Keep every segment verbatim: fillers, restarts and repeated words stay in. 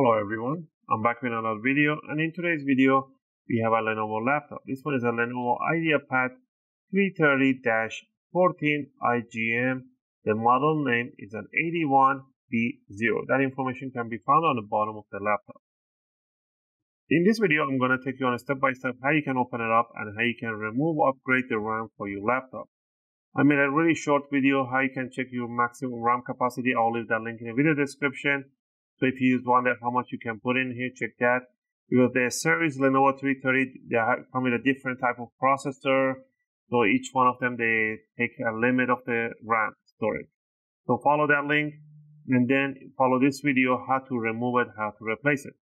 Hello everyone, I'm back with another video, and in today's video we have a Lenovo laptop. This one is a Lenovo IdeaPad three thirty dash fourteen I G M. The model name is an eighty-one B zero. That information can be found on the bottom of the laptop. In this video I'm going to take you on a step-by-step how you can open it up and how you can remove or upgrade the RAM for your laptop. I made a really short video how you can check your maximum RAM capacity. I'll leave that link in the video description. So if you wonder how much you can put in here, check that. Because the series Lenovo three thirty, they come with a different type of processor. So each one of them, they take a limit of the RAM storage. So follow that link and then follow this video, how to remove it, how to replace it.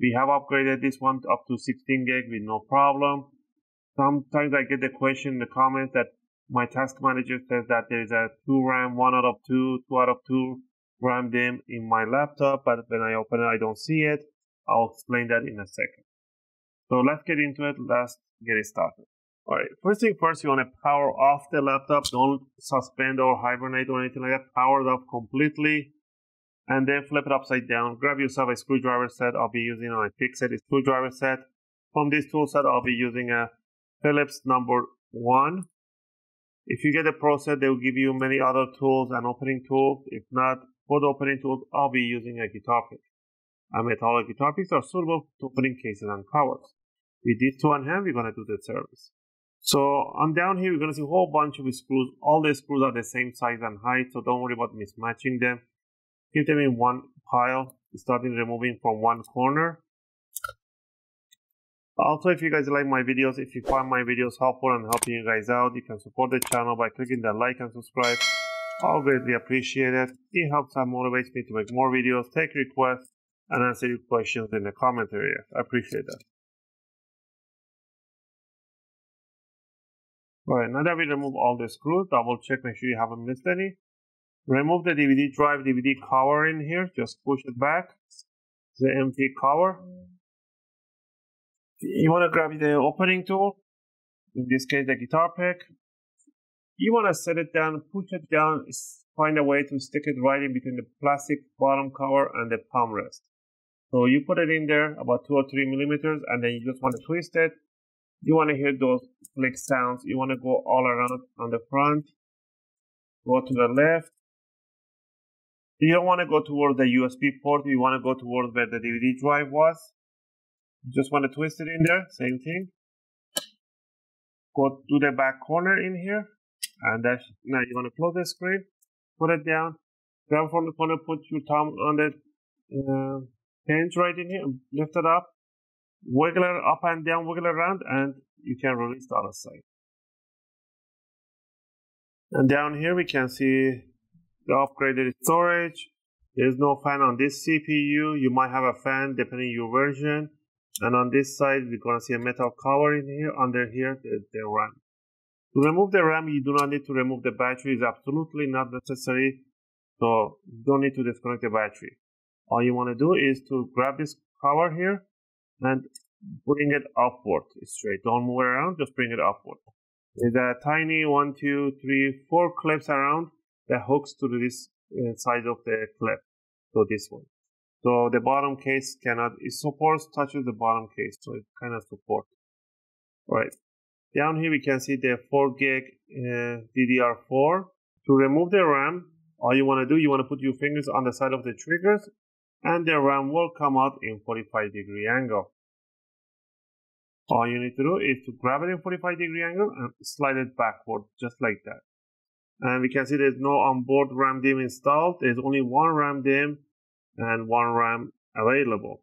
We have upgraded this one up to sixteen gig with no problem. Sometimes I get the question in the comments that my task manager says that there is a two RAM, one out of two, two out of two. RAM D I M in my laptop, but when I open it I don't see it. I'll explain that in a second. So let's get into it. Let's get it started. Alright, first thing first, you want to power off the laptop. Don't suspend or hibernate or anything like that. Power it off completely and then flip it upside down. Grab yourself a screwdriver set. I'll be using on a fixed screwdriver set. From this tool set I'll be using a Phillips number one. If you get a Pro set, they will give you many other tools and opening tools. If not, for the opening tools, I'll be using a guitar pick. A metallic guitar picks are suitable to opening cases and covers. With these two on hand, we're going to do the service. So on down here, we're going to see a whole bunch of screws. All the screws are the same size and height, so don't worry about mismatching them. Keep them in one pile, starting removing from one corner. Also, if you guys like my videos, if you find my videos helpful and helping you guys out, you can support the channel by clicking the like and subscribe. I'll greatly appreciate it. It helps and motivates me to make more videos, take requests, and answer your questions in the comment area. I appreciate that. Alright, now that we remove all the screws, double check, make sure you haven't missed any. Remove the D V D drive, D V D cover in here, just push it back. The empty cover. You want to grab the opening tool, in this case the guitar pick. You want to set it down, push it down, find a way to stick it right in between the plastic bottom cover and the palm rest. So you put it in there about two or three millimeters and then you just want to twist it. You want to hear those click sounds. You want to go all around on the front, go to the left. You don't want to go towards the U S B port. You want to go towards where the D V D drive was. You just want to twist it in there, same thing. Go to the back corner in here. And that's, now you want to close the screen, put it down, grab from the corner, put your thumb on the uh, hinge right in here, lift it up, wiggle it up and down, wiggle it around, and you can release the other side. And down here we can see the upgraded storage. There's no fan on this C P U. You might have a fan depending on your version. And on this side we're going to see a metal cover in here. Under here the, the RAM. To remove the RAM, you do not need to remove the battery. It's absolutely not necessary, so you don't need to disconnect the battery. All you want to do is to grab this cover here and bring it upward straight. Don't move it around, just bring it upward. There's a tiny one, two, three, four clips around that hooks to this side of the clip, so this one. So the bottom case cannot, it supports, touches the bottom case, so it kind of supports. All right. Down here we can see the four gig uh, D D R four. To remove the RAM, all you want to do, you want to put your fingers on the side of the triggers and the RAM will come out in forty-five degree angle. All you need to do is to grab it in forty-five degree angle and slide it backward, just like that. And we can see there's no onboard RAM D I M installed. There's only one RAM D I M and one RAM available.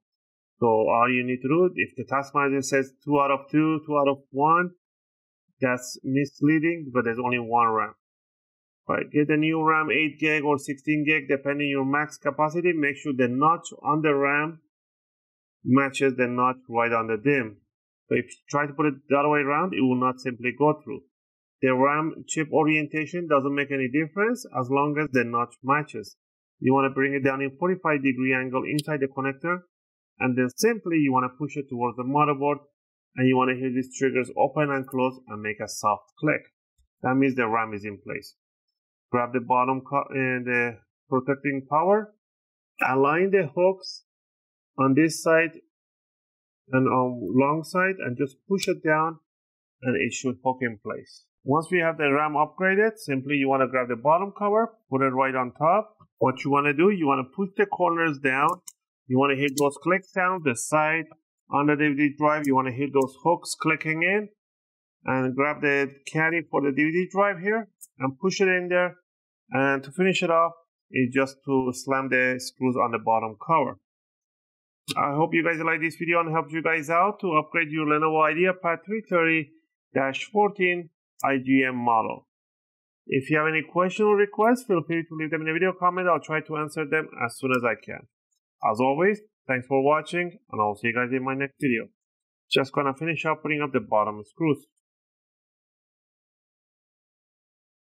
So all you need to do, if the task manager says two out of two, two out of one, that's misleading, but there's only one RAM. Right, get a new RAM, eight gig or sixteen gig, depending on your max capacity. Make sure the notch on the RAM matches the notch right on the D I M. So if you try to put it the other way around, it will not simply go through. The RAM chip orientation doesn't make any difference as long as the notch matches. You want to bring it down in forty-five degree angle inside the connector, and then simply you want to push it towards the motherboard. And you want to hear these triggers open and close and make a soft click. That means the RAM is in place. Grab the bottom and the protecting power. Align the hooks on this side and on long side and just push it down and it should hook in place. Once we have the RAM upgraded, simply you want to grab the bottom cover, put it right on top. What you want to do, you want to push the corners down. You want to hit those clicks down the side on the D V D drive. You want to hit those hooks clicking in and grab the caddy for the D V D drive here and push it in there. And to finish it off is just to slam the screws on the bottom cover. I hope you guys like this video and helped you guys out to upgrade your Lenovo IdeaPad three thirty dash fourteen I G M model. If you have any question or requests, feel free to leave them in the video comment. I'll try to answer them as soon as I can. As always, thanks for watching and I'll see you guys in my next video. Just gonna finish up putting up the bottom screws.